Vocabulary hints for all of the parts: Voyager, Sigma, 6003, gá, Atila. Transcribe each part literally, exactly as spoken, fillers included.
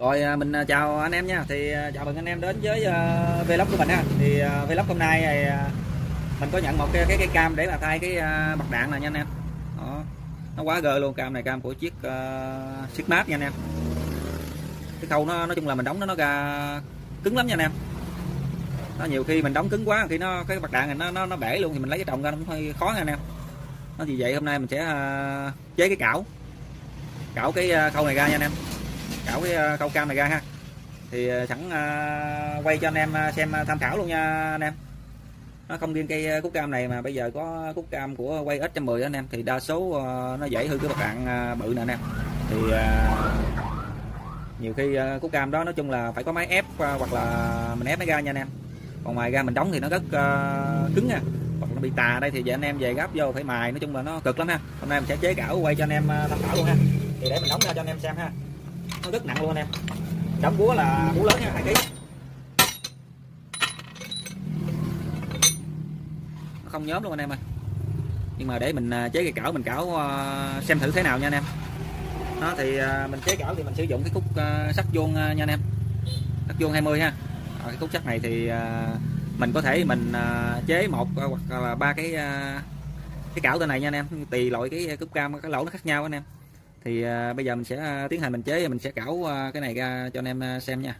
Rồi mình chào anh em nha, thì chào mừng anh em đến với uh, vlog của mình ha. Thì uh, vlog hôm nay thì uh, mình có nhận một cái, cái, cái cam để mà thay cái uh, mặt đạn này nha anh em. Đó, nó quá gơ luôn, cam này cam của chiếc uh, Sigma nha anh em. Cái khâu nó nói chung là mình đóng nó nó ra cứng lắm nha anh em. Nó nhiều khi mình đóng cứng quá thì nó cái mặt đạn này nó nó, nó bể luôn, thì mình lấy cái trồng ra nó cũng hơi khó nha anh em. Nó vì vậy hôm nay mình sẽ uh, chế cái cảo cảo cái khâu này ra nha anh em. Cảo cái câu cam này ra ha, thì sẵn quay cho anh em xem tham khảo luôn nha anh em. Nó không riêng cây cúc cam này mà bây giờ có cúc cam của quay ích một một không anh em, thì đa số nó dễ hư cái mặt đạn bự nè anh em. Thì nhiều khi cúc cam đó nói chung là phải có máy ép hoặc là mình ép máy ra nha anh em, còn ngoài ra mình đóng thì nó rất cứng nha, hoặc nó bị tà đây thì vậy anh em về gấp vô phải mài, nói chung là nó cực lắm ha. Hôm nay mình sẽ chế cảo quay cho anh em tham khảo luôn ha, thì để mình đóng ra cho anh em xem ha. Nó rất nặng luôn anh em. Đóng búa là búa lớn nha, hai ký. Nó không nhóm luôn anh em ơi. Nhưng mà để mình chế cái cảo, mình cảo xem thử thế nào nha anh em. Đó thì mình chế cảo thì mình sử dụng cái khúc sắt vuông nha anh em. Sắt vuông hai mươi ha. Rồi, cái khúc sắt này thì mình có thể mình chế một hoặc là ba cái cái cảo tên này nha anh em, tùy loại cái cúp cam cái lỗ nó khác nhau anh em. Thì uh, bây giờ mình sẽ tiến hành mình chế, mình sẽ cảo uh, cái này ra cho anh em uh, xem nha.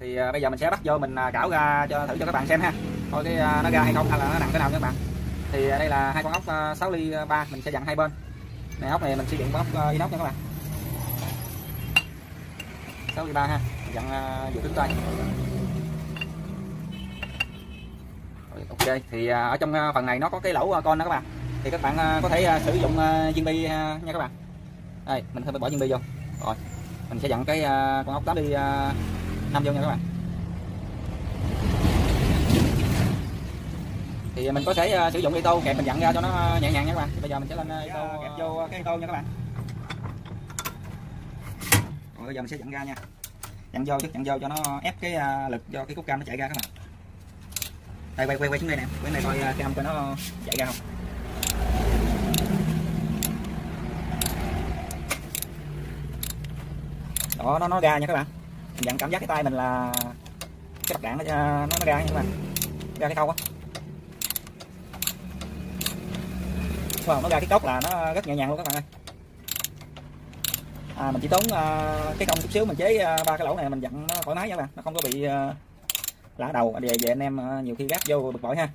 Thì bây giờ mình sẽ bắt vô mình cảo ra cho thử cho các bạn xem ha, coi cái nó ra hay không hay là nó nặng thế nào các bạn. Thì đây là hai con ốc sáu ly ba, mình sẽ dặn hai bên này. Ốc này mình sử dụng ốc inox nha các bạn, sáu ly ba ha, mình dặn vừa cứng tay. Ok, thì ở trong phần này nó có cái lỗ con đó các bạn, thì các bạn có thể sử dụng viên bi nha các bạn. Đây mình sẽ bỏ viên bi vô, rồi mình sẽ dặn cái con ốc tám ly năm vô nha các bạn. Thì mình có thể uh, sử dụng ito kẹp mình dặn ra cho nó nhẹ nhàng nha các bạn. Thì bây giờ mình sẽ lên uh, ito uh, kẹp vô cái ito nha các bạn. Rồi bây giờ mình sẽ dặn ra nha. Dặn vô chứ dặn vô cho nó ép cái uh, lực do cái khúc cam nó chạy ra các bạn. Đây quay quay quay xuống đây nè, quay này coi uh, cam cho nó chạy ra không. Đó nó nó ra nha các bạn. Dặn cảm giác cái tay mình là chắc đạn nó, nó mới ra nha các bạn, ra cái câu á. Wow, nó ra cái cốc là nó rất nhẹ nhàng luôn các bạn ơi. À, mình chỉ tốn uh, cái công chút xíu mình chế ba uh, cái lỗ này mình dặn nó thoải mái nha các bạn, nó không có bị uh, lả đầu về về anh em uh, nhiều khi gáp vô bực bội ha.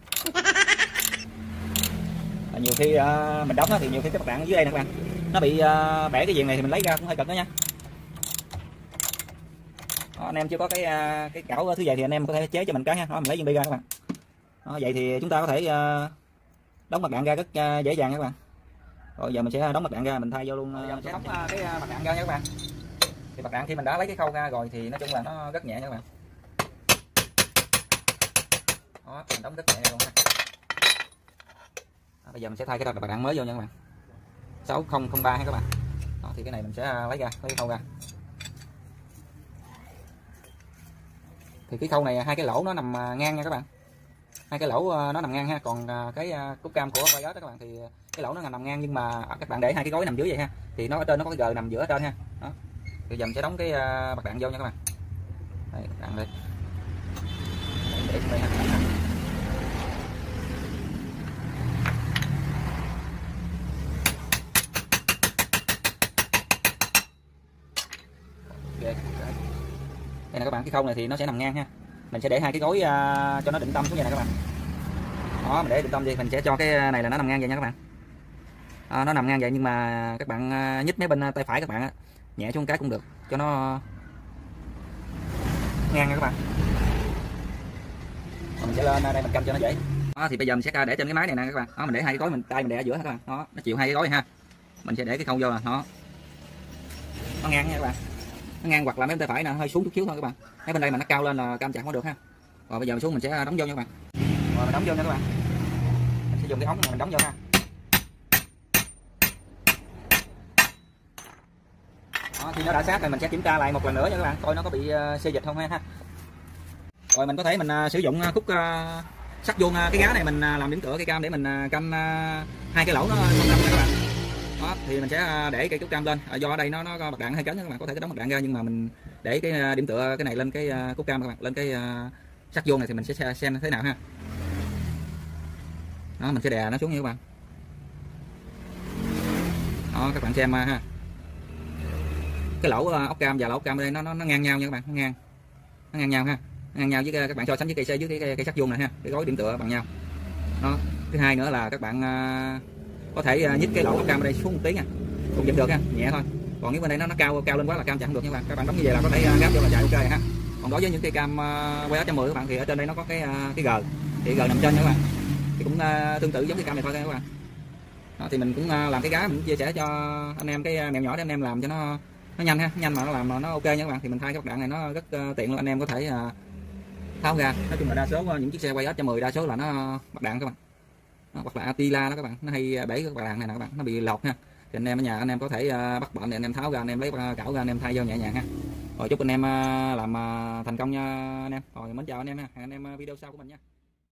À, nhiều khi uh, mình đóng nó thì nhiều khi cái mặt đạn ở dưới đây nè các bạn, nó bị uh, bẻ cái diện này thì mình lấy ra cũng hơi cực đó nha. Đó, anh em chưa có cái uh, cái cảo thứ vậy thì anh em có thể chế cho mình cái ha. Đó, mình lấy viên bi ra các bạn. Đó, vậy thì chúng ta có thể uh, đóng mặt đạn ra rất uh, dễ dàng nha các bạn. Rồi giờ mình sẽ đóng mặt đạn ra, mình thay vô luôn. Bây giờ mình sẽ đóng cái mặt đạn ra nha các bạn. Thì mặt đạn khi mình đã lấy cái khâu ra rồi thì nói chung là nó rất nhẹ nha các bạn. Đó, mình đóng rất nhẹ luôn ha. Đó, bây giờ mình sẽ thay cái mặt đạn mới vô nha các bạn. sáu không không ba các bạn. Đó, thì cái này mình sẽ lấy ra, lấy cái khâu ra. Thì cái khâu này hai cái lỗ nó nằm ngang nha các bạn. Hai cái lỗ nó nằm ngang ha, còn cái cúc cam của Voyager các bạn thì cái lỗ nó nằm ngang, nhưng mà các bạn để hai cái gói nằm dưới vậy ha, thì nó ở trên nó có cái gờ nằm giữa trên ha. Đó. Thì giờ mình sẽ đóng cái mặt đạn vô nha các bạn. Đây, đạn đây. Để đây ha. Đây nè các bạn, cái khâu này thì nó sẽ nằm ngang ha. Mình sẽ để hai cái gối cho nó định tâm xuống như này các bạn. Đó, mình để định tâm đi, mình sẽ cho cái này là nó nằm ngang vậy nha các bạn. À, nó nằm ngang vậy nhưng mà các bạn nhích mấy bên tay phải các bạn á, nhẹ xuống cái cũng được cho nó ngang nha các bạn. Mình sẽ lên đây mình cầm cho nó dễ. Đó, thì bây giờ mình sẽ để trên cái máy này nè các bạn. Đó, mình để hai cái gối mình tay mình để ở giữa các bạn. Đó, nó chịu hai cái gối ha. Mình sẽ để cái khâu vô là nó nó ngang nha các bạn. Nó ngang hoặc là mấy bên tay phải nè, hơi xuống chút xíu thôi các bạn. Mấy bên đây mà nó cao lên là cam chạm không được ha. Rồi bây giờ mình xuống mình sẽ đóng vô nha các bạn. Rồi mình đóng vô nha các bạn. Mình sẽ dùng cái ống này mình đóng vô ha. Đó, khi nó đã sát rồi mình sẽ kiểm tra lại một lần nữa nha các bạn, coi nó có bị xê dịch không ha. Rồi mình có thể mình sử dụng khúc sắt vuông cái gá này mình làm điểm tựa cây cam để mình canh hai cái lỗ nó không đâm nha các bạn. Đó, thì mình sẽ để cây trúc cam lên. À, do ở đây nó nó mặt đạn hơi cấn các bạn, có thể cái đóng mặt đạn ra nhưng mà mình để cái điểm tựa cái này lên cái cúc cam các bạn, lên cái sắt vuông này thì mình sẽ xem thế nào ha. Đó, mình sẽ đè nó xuống như các bạn. Đó, các bạn xem ha. Cái lỗ ốc cam và lỗ ốc cam ở đây nó nó, nó ngang nhau nha các bạn, nó ngang. Nó ngang nhau ha. Nó ngang nhau với các bạn so sánh với cây xe với cái cây sắt vuông này ha, cái gói điểm tựa bằng nhau. Đó, thứ hai nữa là các bạn có thể nhích cái lỗ cam ở đây xuống một tí nha, cũng vẫn được ha, nhẹ thôi. Còn nếu bên đây nó nó cao cao lên quá là cam chạm không được nha các bạn. Các bạn đóng như vậy là có thể gáp vô là chạy ok ha. Còn đối với những cây cam quay một trăm mười các bạn thì ở trên đây nó có cái cái gờ, thì gờ nằm trên nha các bạn, thì cũng tương tự giống cây cam này thôi các bạn. Đó, thì mình cũng làm cái gá mình chia sẻ cho anh em cái mẹo nhỏ để anh em làm cho nó nó nhanh ha, nhanh mà nó làm nó ok nha các bạn. Thì mình thay cái mặt đạn này nó rất tiện luôn, anh em có thể tháo ra. Nói chung là đa số những chiếc xe quay một trăm mười đa số là nó mặt đạn các bạn. Đó, hoặc là Atila đó các bạn, nó hay bể các bạn này nè các bạn, nó bị lọt ha. Thì anh em ở nhà anh em có thể uh, bắt bệnh để anh em tháo ra, anh em lấy cảo ra, anh em thay vô nhẹ nhàng ha. Rồi chúc anh em uh, làm uh, thành công nha anh em. Rồi mến chào anh em ha, hẹn anh em video sau của mình nha.